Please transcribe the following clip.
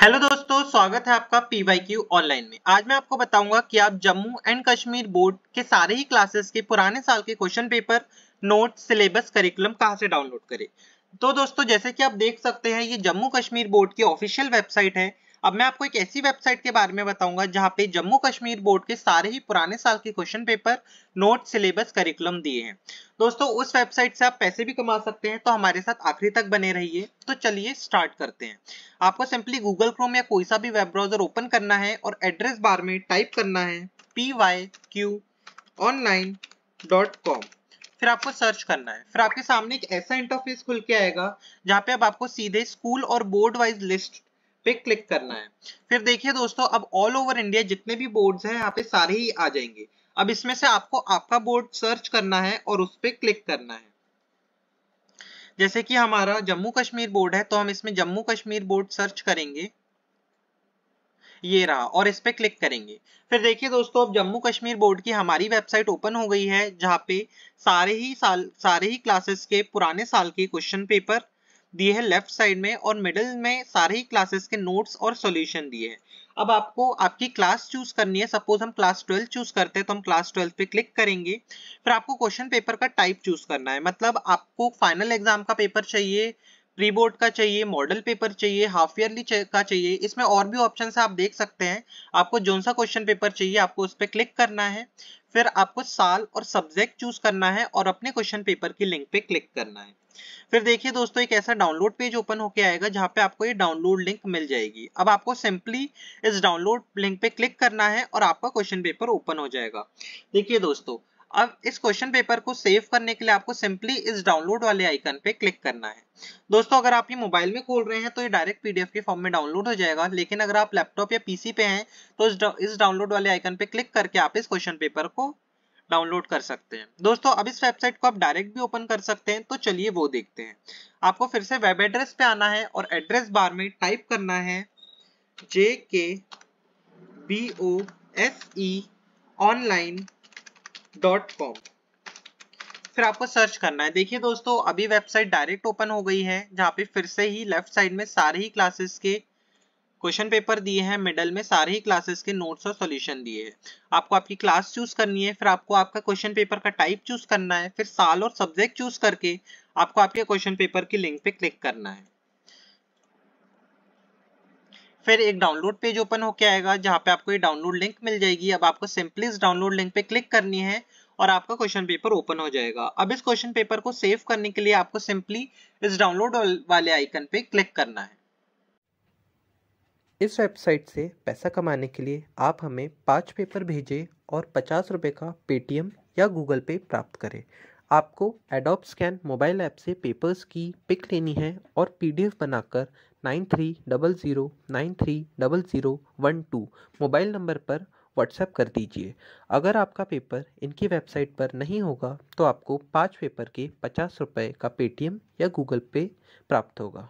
Hello दोस्तों, स्वागत है आपका PYQ ऑनलाइन में। आज मैं आपको बताऊंगा कि आप जम्मू एंड कश्मीर बोर्ड के सारे ही क्लासेस के पुराने साल के question paper, note, syllabus, curriculum कहां से डाउनलोड करें। तो दोस्तों, जैसे कि आप देख सकते हैं, ये जम्मू कश्मीर बोर्ड की ऑफिशियल वेबसाइट है। अब मैं आपको एक ऐसी वेबसाइट के बारे में बताऊंगा जहां पे जम्मू कश्मीर बोर्ड के सारे ही पुराने साल के question paper, note, syllabus, curriculum दिए हैं। दोस्तों, उस वेबसाइट से आप पैसे भी कमा सकते हैं, तो हमारे साथ आखिरी तक बने रहिए। तो चलिए स्टार्ट करते हैं। आपको सिंपली गूगल क्रोम या कोई सा भी वेब ब्राउजर ओपन करना है और एड्रेस बार में टाइप करना है pyqonline.com। फिर आपको सर्च करना है। फिर आपके सामने एक ऐसा इंटरफेस खुल के आएगा जहाँ पे अब आपको सीधे स्कूल और बोर्ड वाइज लिस्ट पे क्लिक करना है। फिर देखिए दोस्तों, अब ऑल ओवर इंडिया जितने भी बोर्ड्स हैं यहाँ पे सारे ही आ जाएंगे। अब इसमें से आपको आपका बोर्ड सर्च करना है और उस पे क्लिक करना है। जैसे कि हमारा जम्मू कश्मीर बोर्ड है, तो हम इसमें जम्मू कश्मीर बोर्ड सर्च करेंगे, ये रहा, और इस पे क्लिक करेंगे। फिर देखिए दोस्तों, अब जम्मू कश्मीर बोर्ड की हमारी वेबसाइट ओपन हो गई है, जहाँ पे सारे ही क्लासेस के पुराने साल के क्वेश्चन पेपर दिए हैं लेफ्ट साइड में, और मिडिल में सारे ही क्लासेस के नोट्स और सॉल्यूशन दिए हैं। अब आपको आपकी क्लास चूज करनी है। सपोज हम क्लास 12 चूज करते हैं, तो हम क्लास 12 पे क्लिक करेंगे। फिर आपको क्वेश्चन पेपर का टाइप चूज करना है, मतलब आपको फाइनल एग्जाम का पेपर चाहिए, प्री बोर्ड का चाहिए, मॉडल पेपर चाहिए, हाफ ईयरली का चाहिए। इसमें और भी ऑप्शन है, आप देख सकते हैं। आपको जो सा क्वेश्चन पेपर चाहिए आपको उस पर क्लिक करना है। फिर आपको साल और सब्जेक्ट चूज करना है और अपने क्वेश्चन पेपर की लिंक पे क्लिक करना है। फिर देखिए दोस्तों, एक ऐसा डाउनलोड पेज ओपन होके आएगा जहाँ पे आपको ये डाउनलोड लिंक मिल जाएगी। अब आपको सिंपली इस डाउनलोड लिंक पे क्लिक करना है और आपका क्वेश्चन पेपर ओपन हो जाएगा। देखिए दोस्तों, अब इस क्वेश्चन पेपर को सेव करने के लिए आपको सिंपली इस डाउनलोड वाले आइकन पे क्लिक करना है। दोस्तों, अगर आप ये मोबाइल में खोल रहे हैं तो ये डायरेक्ट पीडीएफ के फॉर्म में डाउनलोड हो जाएगा, लेकिन अगर आप लैपटॉप या पीसी पे हैं तो इस डाउनलोड वाले आइकन पे क्लिक करके आप इस क्वेश्चन पेपर को डाउनलोड कर सकते हैं। दोस्तों, अब इस वेबसाइट को आप डायरेक्ट भी ओपन कर सकते हैं, तो चलिए वो देखते हैं। आपको फिर से वेब एड्रेस पे आना है और एड्रेस बार में टाइप करना है JKBOSE Online.com। फिर आपको सर्च करना है। देखिए दोस्तों, अभी वेबसाइट डायरेक्ट ओपन हो गई है, जहाँ पे फिर से ही लेफ्ट साइड में सारे ही क्लासेस के क्वेश्चन पेपर दिए हैं, मिडल में सारे ही क्लासेस के नोट्स और सॉल्यूशन दिए हैं। आपको आपकी क्लास चूज करनी है, फिर आपको आपका क्वेश्चन पेपर का टाइप चूज करना है, फिर साल और सब्जेक्ट चूज करके आपको आपके क्वेश्चन पेपर की लिंक पे क्लिक करना है। फिर एक डाउनलोड पेज ओपन होके आएगा जहाँ पे आपको ये डाउनलोड लिंक मिल जाएगी। अब आपको सिंपली इस डाउनलोड लिंक पे क्लिक करनी है और आपका क्वेश्चन पेपर ओपन हो जाएगा। अब इस क्वेश्चन पेपर को सेव करने के लिए आपको सिंपली इस डाउनलोड वाले आइकन पे क्लिक करना है। इस वेबसाइट से पैसा कमाने के लिए आप हमें 5 पेपर भेजें और 50 रुपये का पेटीएम या गूगल पे प्राप्त करें। आपको एडोब स्कैन मोबाइल ऐप से पेपर्स की पिक लेनी है और पीडीएफ बनाकर 9300930012 मोबाइल नंबर पर व्हाट्सएप कर दीजिए। अगर आपका पेपर इनकी वेबसाइट पर नहीं होगा तो आपको 5 पेपर के 50 रुपये का पेटीएम या गूगल पे प्राप्त होगा।